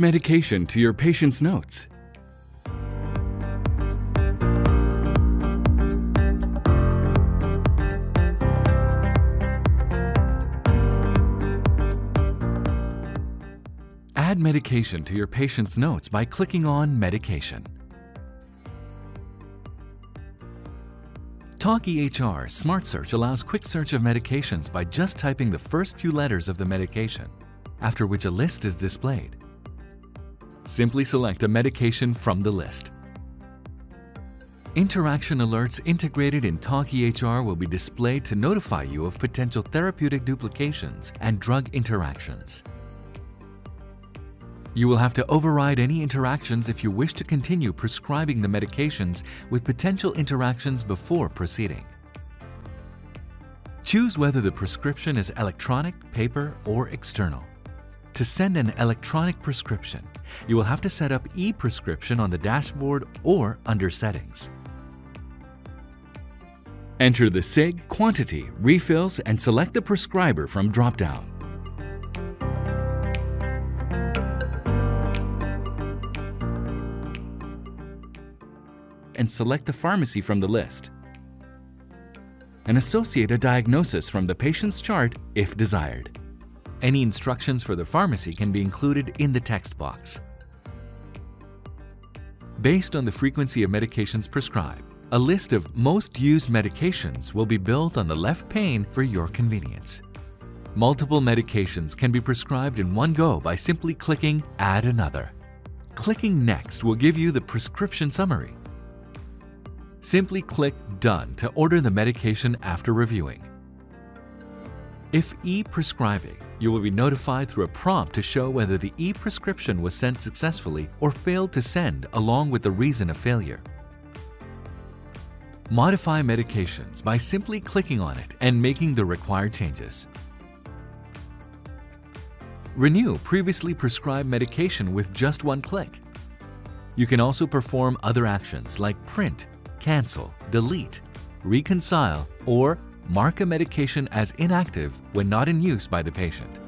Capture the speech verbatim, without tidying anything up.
add medication to your patient's notes. Add medication to your patient's notes by clicking on Medication. TalkEHR Smart Search allows quick search of medications by just typing the first few letters of the medication, after which a list is displayed. Simply select a medication from the list. Interaction alerts integrated in TalkEHR will be displayed to notify you of potential therapeutic duplications and drug interactions. You will have to override any interactions if you wish to continue prescribing the medications with potential interactions before proceeding. Choose whether the prescription is electronic, paper, or external. To send an electronic prescription, you will have to set up e-prescription on the dashboard or under Settings. Enter the S I G, quantity, refills, and select the prescriber from drop-down. And select the pharmacy from the list, and associate a diagnosis from the patient's chart if desired. Any instructions for the pharmacy can be included in the text box. Based on the frequency of medications prescribed, a list of most used medications will be built on the left pane for your convenience. Multiple medications can be prescribed in one go by simply clicking Add Another. Clicking Next will give you the prescription summary. Simply click Done to order the medication after reviewing. If e-prescribing, you will be notified through a prompt to show whether the e-prescription was sent successfully or failed to send, along with the reason of failure. Modify medications by simply clicking on it and making the required changes. Renew previously prescribed medication with just one click. You can also perform other actions like print, cancel, delete, reconcile, or mark a medication as inactive when not in use by the patient.